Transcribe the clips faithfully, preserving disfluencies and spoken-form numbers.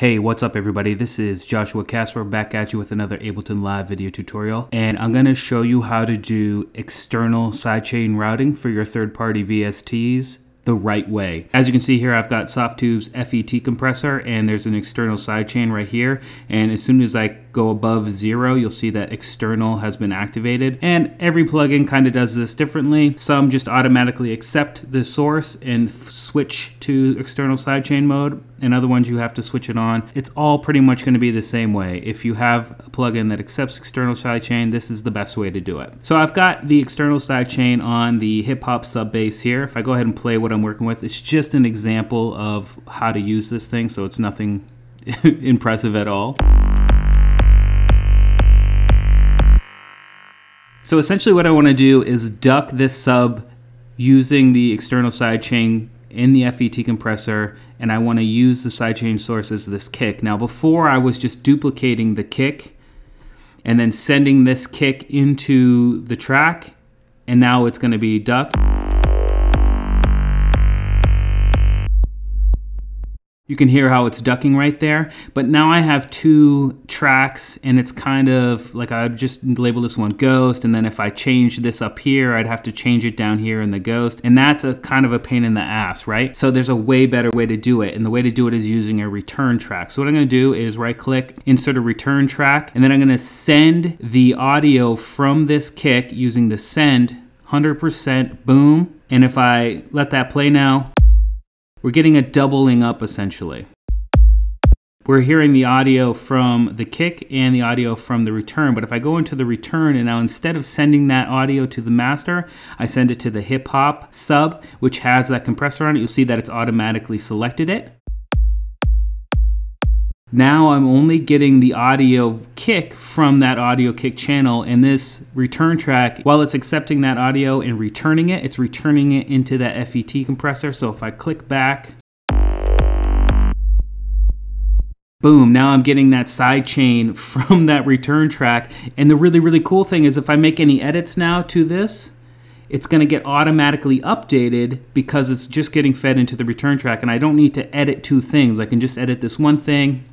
Hey, what's up everybody? This is Joshua Casper back at you with another Ableton Live video tutorial, and I'm going to show you how to do external sidechain routing for your third-party V S Ts the right way. As you can see here, I've got Softube's F E T compressor, and there's an external sidechain right here, and as soon as I go above zero, you'll see that external has been activated. And every plugin kind of does this differently. Some just automatically accept the source and switch to external sidechain mode, and other ones you have to switch it on. It's all pretty much going to be the same way. If you have a plugin that accepts external sidechain, this is the best way to do it. So I've got the external sidechain on the hip hop sub bass here. If I go ahead and play what I'm working with, it's just an example of how to use this thing, so it's nothing impressive at all. So essentially what I want to do is duck this sub using the external sidechain in the F E T compressor, and I want to use the sidechain source as this kick. Now before, I was just duplicating the kick and then sending this kick into the track, and now it's going to be ducked. You can hear how it's ducking right there, but now I have two tracks, and it's kind of like I would just label this one Ghost, and then if I change this up here, I'd have to change it down here in the Ghost, and that's a kind of a pain in the ass, right? So there's a way better way to do it, and the way to do it is using a return track. So what I'm gonna do is right-click, insert a return track, and then I'm gonna send the audio from this kick using the send, one hundred percent boom, and if I let that play now, we're getting a doubling up essentially. We're hearing the audio from the kick and the audio from the return, but if I go into the return, and now instead of sending that audio to the master, I send it to the hip hop sub, which has that compressor on it. You'll see that it's automatically selected it. Now I'm only getting the audio kick from that audio kick channel, and this return track, while it's accepting that audio and returning it, it's returning it into that F E T compressor. So if I click back, boom, now I'm getting that sidechain from that return track. And the really, really cool thing is if I make any edits now to this, it's gonna get automatically updated because it's just getting fed into the return track, and I don't need to edit two things. I can just edit this one thing,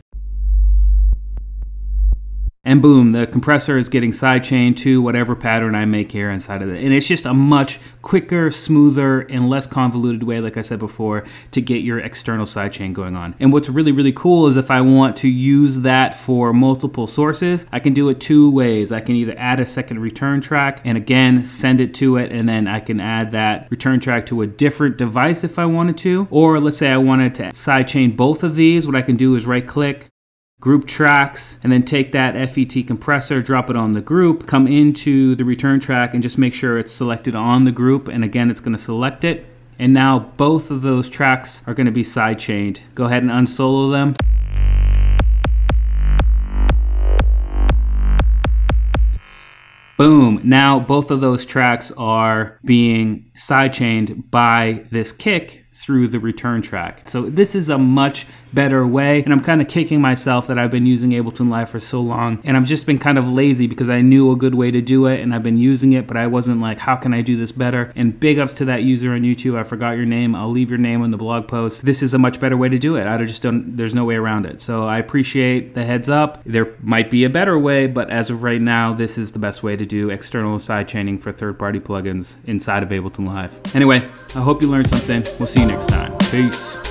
and boom, the compressor is getting sidechained to whatever pattern I make here inside of it. And it's just a much quicker, smoother, and less convoluted way, like I said before, to get your external sidechain going on. And what's really, really cool is if I want to use that for multiple sources, I can do it two ways. I can either add a second return track and again, send it to it, and then I can add that return track to a different device if I wanted to. Or let's say I wanted to sidechain both of these. What I can do is right-click, group tracks, and then take that F E T compressor, drop it on the group, come into the return track, and just make sure it's selected on the group, and again it's going to select it, and now both of those tracks are going to be sidechained. Go ahead and unsolo them. Boom, now both of those tracks are being sidechained by this kick through the return track. So this is a much better way, and I'm kind of kicking myself that I've been using Ableton Live for so long, and I've just been kind of lazy because I knew a good way to do it, and I've been using it, but I wasn't like, how can I do this better? And big ups to that user on YouTube. I forgot your name. I'll leave your name on the blog post. This is a much better way to do it. I just don't, there's no way around it. So I appreciate the heads up. There might be a better way, but as of right now, this is the best way to do external sidechaining for third-party plugins inside of Ableton Live. Anyway, I hope you learned something. We'll see you next time. Peace.